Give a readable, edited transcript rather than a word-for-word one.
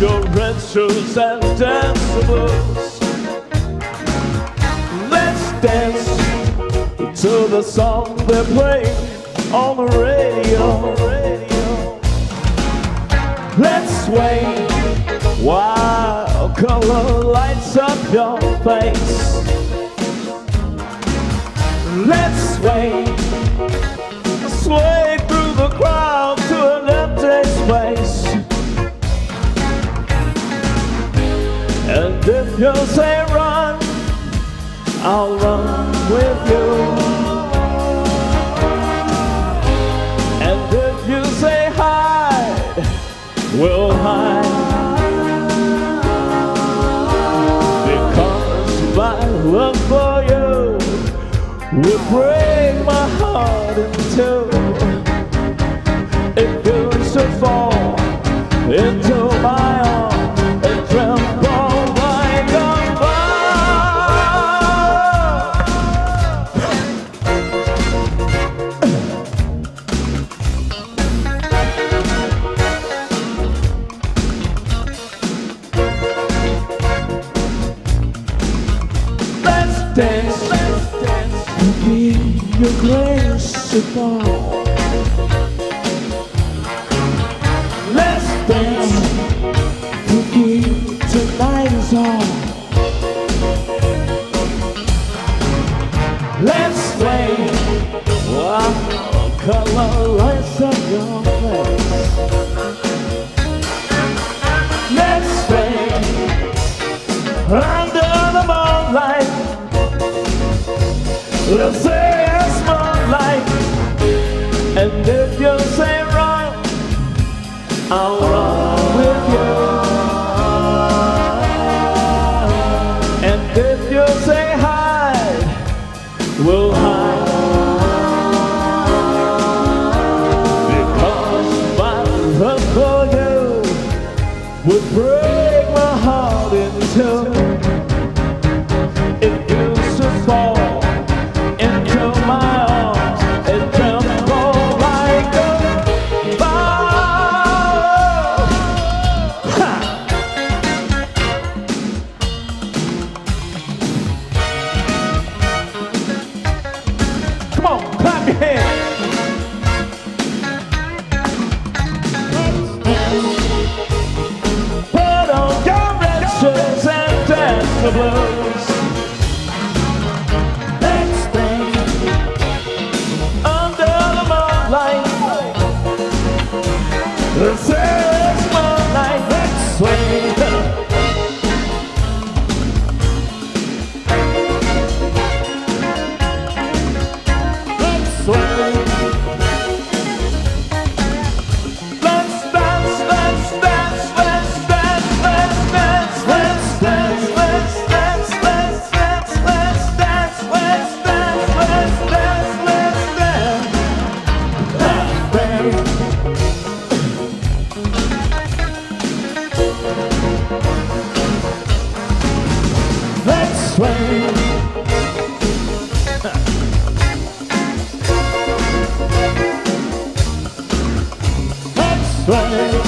your ranchers and danceables. Let's dance to the song they play on the radio. Let's sway while color lights up your face. Let's sway through the crowd to an empty space. And if you say run, I'll run with you. And if you say hide, we'll hide. Because my love for you will break my heart in two. If you should fall into my arms, your grace to fall. Let's dance, forgive tonight is all. Let's play, oh, color lights up your face. Let's play, under the moonlight. Let's say life. And if you say run, I'll run with you. And if you say hide, we'll hide. Because my love for you would break my heart in two. If you should fall into my blues. Let's dance under the moonlight. Let's dance moonlight. Let's sway. Let's sway. Let's dance. Let's dance. Let's dance. Let's dance. Let's dance. Let's sway.